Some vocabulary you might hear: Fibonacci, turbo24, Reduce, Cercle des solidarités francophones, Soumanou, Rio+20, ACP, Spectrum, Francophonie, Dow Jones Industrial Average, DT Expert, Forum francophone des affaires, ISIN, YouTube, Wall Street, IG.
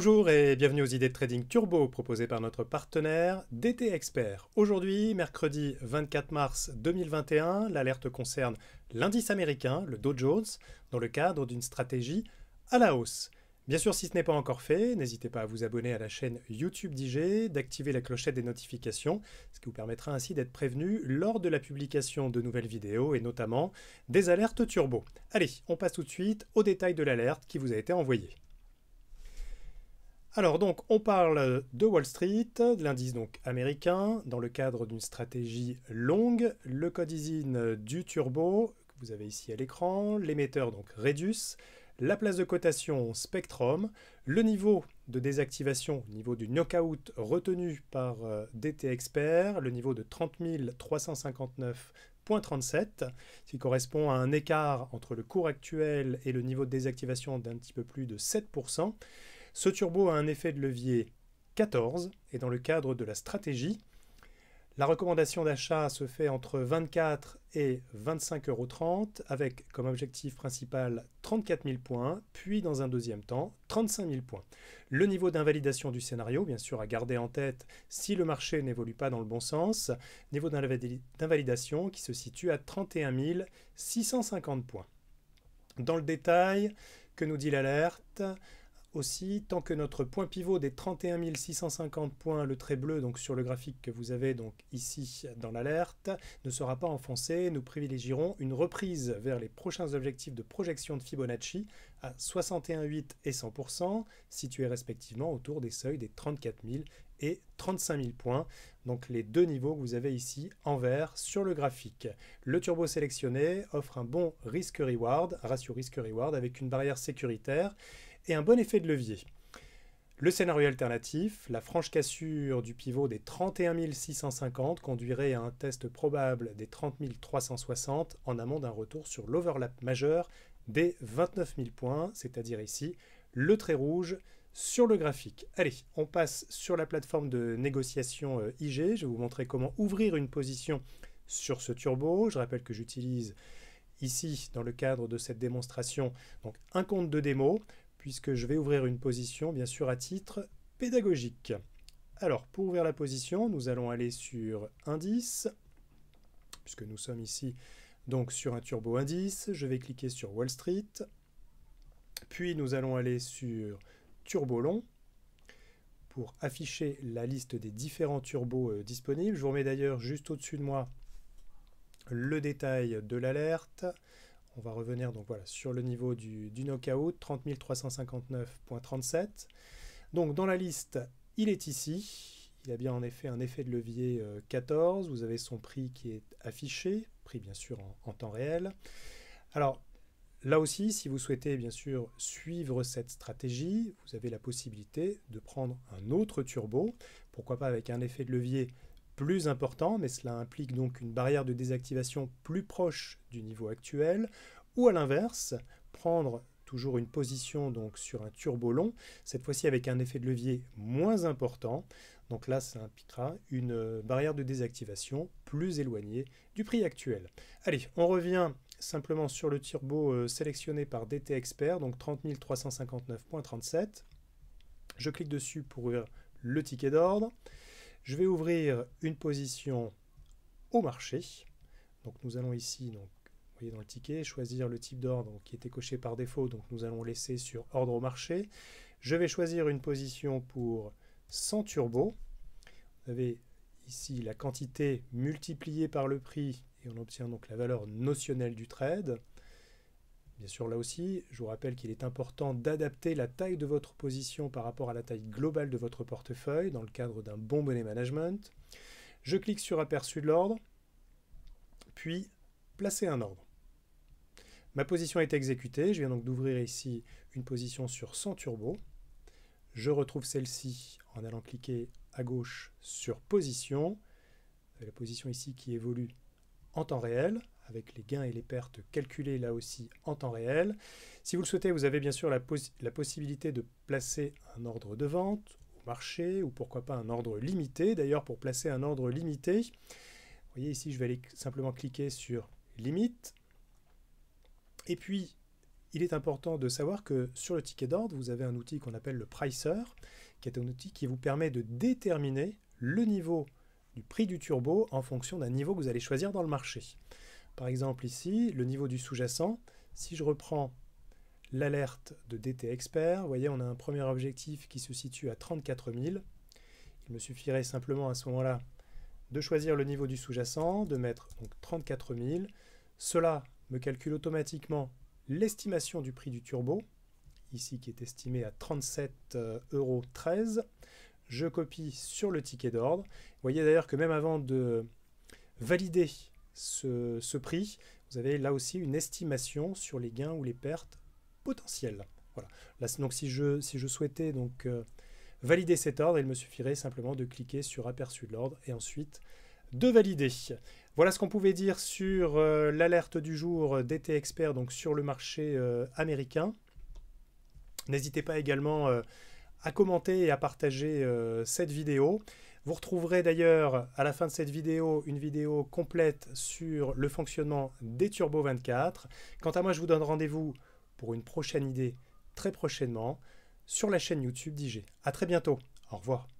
Bonjour et bienvenue aux idées de trading turbo proposées par notre partenaire DT Expert. Aujourd'hui, mercredi 24 mars 2021, l'alerte concerne l'indice américain, le Dow Jones, dans le cadre d'une stratégie à la hausse. Bien sûr, si ce n'est pas encore fait, n'hésitez pas à vous abonner à la chaîne YouTube d'IG, d'activer la clochette des notifications, ce qui vous permettra ainsi d'être prévenu lors de la publication de nouvelles vidéos et notamment des alertes turbo. Allez, on passe tout de suite au détail de l'alerte qui vous a été envoyée. Alors donc, on parle de Wall Street, de l'indice donc américain, dans le cadre d'une stratégie longue, le code ISIN du turbo, que vous avez ici à l'écran, l'émetteur donc Reduce, la place de cotation Spectrum, le niveau de désactivation, le niveau du knockout retenu par DT Expert, le niveau de 30 359,37, ce qui correspond à un écart entre le cours actuel et le niveau de désactivation d'un petit peu plus de 7%. Ce turbo a un effet de levier 14 et dans le cadre de la stratégie, la recommandation d'achat se fait entre 24 et 25,30 € avec comme objectif principal 34 000 points, puis dans un deuxième temps 35 000 points. Le niveau d'invalidation du scénario, bien sûr à garder en tête si le marché n'évolue pas dans le bon sens, niveau d'invalidation qui se situe à 31 650 points. Dans le détail, que nous dit l'alerte ? Aussi, tant que notre point pivot des 31 650 points, le trait bleu donc sur le graphique que vous avez donc ici dans l'alerte, ne sera pas enfoncé, nous privilégierons une reprise vers les prochains objectifs de projection de Fibonacci à 61,8 et 100%, situés respectivement autour des seuils des 34 000 et 35 000 points, donc les deux niveaux que vous avez ici en vert sur le graphique. Le turbo sélectionné offre un bon risk-reward, ratio risk-reward avec une barrière sécuritaire, et un bon effet de levier. Le scénario alternatif, la franche cassure du pivot des 31 650 conduirait à un test probable des 30 360 en amont d'un retour sur l'overlap majeur des 29 000 points, c'est-à-dire ici le trait rouge sur le graphique. Allez, on passe sur la plateforme de négociation IG. Je vais vous montrer comment ouvrir une position sur ce turbo. Je rappelle que j'utilise ici, dans le cadre de cette démonstration, donc un compte de démo, puisque je vais ouvrir une position, bien sûr, à titre pédagogique. Alors, pour ouvrir la position, nous allons aller sur Indice, puisque nous sommes ici donc sur un turbo indice. Je vais cliquer sur Wall Street, puis nous allons aller sur Turbo Long, pour afficher la liste des différents turbos disponibles. Je vous remets d'ailleurs juste au-dessus de moi le détail de l'alerte. On va revenir donc voilà, sur le niveau du knockout, 30 359,37. Donc dans la liste, il est ici. Il a bien en effet un effet de levier 14. Vous avez son prix qui est affiché, prix bien sûr en temps réel. Alors là aussi, si vous souhaitez bien sûr suivre cette stratégie, vous avez la possibilité de prendre un autre turbo, pourquoi pas avec un effet de levier plus important, mais cela implique donc une barrière de désactivation plus proche du niveau actuel, ou à l'inverse, prendre toujours une position donc sur un turbo long, cette fois-ci avec un effet de levier moins important, donc là ça impliquera une barrière de désactivation plus éloignée du prix actuel. Allez, on revient simplement sur le turbo sélectionné par DT Expert, donc 30 359,37, je clique dessus pour ouvrir le ticket d'ordre. Je vais ouvrir une position au marché. Donc nous allons ici, donc, vous voyez dans le ticket, choisir le type d'ordre qui était coché par défaut. Donc nous allons laisser sur ordre au marché. Je vais choisir une position pour 100 turbo. Vous avez ici la quantité multipliée par le prix et on obtient donc la valeur notionnelle du trade. Bien sûr, là aussi, je vous rappelle qu'il est important d'adapter la taille de votre position par rapport à la taille globale de votre portefeuille dans le cadre d'un bon money management. Je clique sur aperçu de l'ordre, puis placer un ordre. Ma position est exécutée, je viens donc d'ouvrir ici une position sur 100 turbo. Je retrouve celle-ci en allant cliquer à gauche sur position. La position ici qui évolue en temps réel, avec les gains et les pertes calculés là aussi en temps réel. Si vous le souhaitez, vous avez bien sûr la possibilité de placer un ordre de vente au marché ou pourquoi pas un ordre limité. D'ailleurs, pour placer un ordre limité, vous voyez ici, je vais aller simplement cliquer sur limite. Et puis, il est important de savoir que sur le ticket d'ordre, vous avez un outil qu'on appelle le pricer, qui est un outil qui vous permet de déterminer le niveau du prix du turbo en fonction d'un niveau que vous allez choisir dans le marché. Par exemple ici, le niveau du sous-jacent, si je reprends l'alerte de DT Expert, vous voyez, on a un premier objectif qui se situe à 34 000. Il me suffirait simplement à ce moment-là de choisir le niveau du sous-jacent, de mettre donc 34 000. Cela me calcule automatiquement l'estimation du prix du turbo, ici qui est estimé à 37,13 €. Je copie sur le ticket d'ordre. Vous voyez d'ailleurs que même avant de valider ce prix, vous avez là aussi une estimation sur les gains ou les pertes potentielles. Voilà. Là, donc si je souhaitais donc valider cet ordre, il me suffirait simplement de cliquer sur aperçu de l'ordre et ensuite de valider. Voilà ce qu'on pouvait dire sur l'alerte du jour DT Expert donc sur le marché américain. N'hésitez pas également à commenter et à partager cette vidéo. Vous retrouverez d'ailleurs à la fin de cette vidéo une vidéo complète sur le fonctionnement des Turbo 24. Quant à moi, je vous donne rendez-vous pour une prochaine idée très prochainement sur la chaîne YouTube d'IG. À très bientôt. Au revoir.